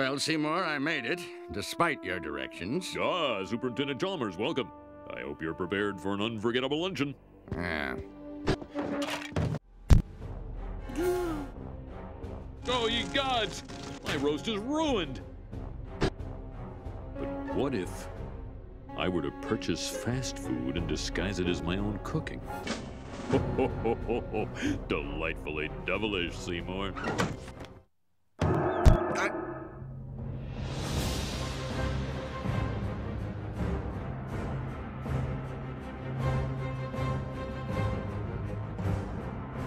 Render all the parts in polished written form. Well, Seymour, I made it, despite your directions. Ah, Superintendent Chalmers, welcome. I hope you're prepared for an unforgettable luncheon. Yeah. Oh, ye gods! My roast is ruined! But what if I were to purchase fast food and disguise it as my own cooking? Ho, ho, ho, ho, ho. Delightfully devilish, Seymour.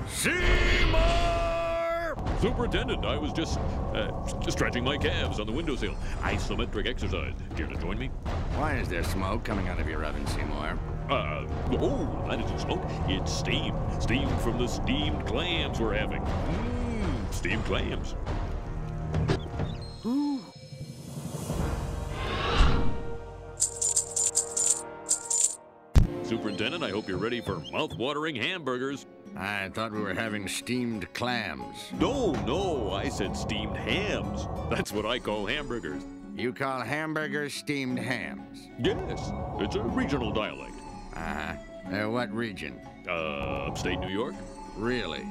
Seymour! Superintendent, I was just stretching my calves on the windowsill. Isometric exercise. Care to join me? Why is there smoke coming out of your oven, Seymour? Oh, that isn't smoke. It's steam. Steam from the steamed clams we're having. Mmm, steamed clams. Ooh. Superintendent, I hope you're ready for mouth-watering hamburgers. I thought we were having steamed clams. No, I said steamed hams. That's what I call hamburgers. You call hamburgers steamed hams? Yes, it's a regional dialect. What region? Upstate New York. Really?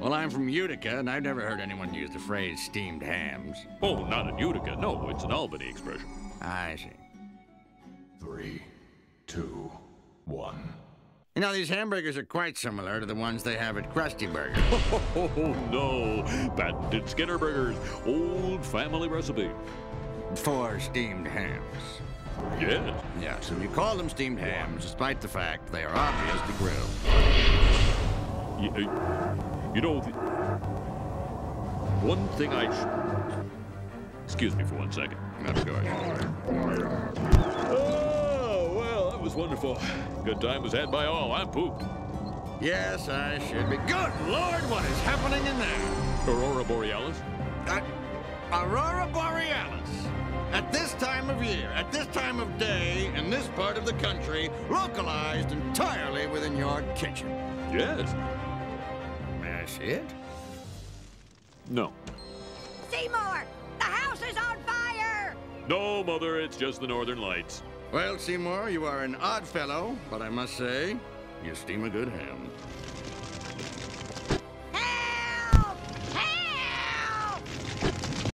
Well, I'm from Utica, and I've never heard anyone use the phrase steamed hams. Oh, not in Utica. No, it's an Albany expression. I see. 3, 2, 1. You know, these hamburgers are quite similar to the ones they have at Krusty Burger. Oh, no. Patented Skinner Burgers. Old family recipe. For steamed hams. Yes. Yeah, so you call them steamed hams, despite the fact they are obviously grilled. You know, one thing Excuse me for 1 second. Of course. Oh, well, that was wonderful. Good time was had by all. I'm pooped. Yes, I should be. Good Lord, what is happening in there? Aurora Borealis? Aurora Borealis. At this time of year, at this time of day, in this part of the country, localized entirely within your kitchen. Yes. May I see it? No. Seymour, the house is on fire! No, Mother, it's just the northern lights. Well, Seymour, you are an odd fellow, but I must say, you steam a good ham.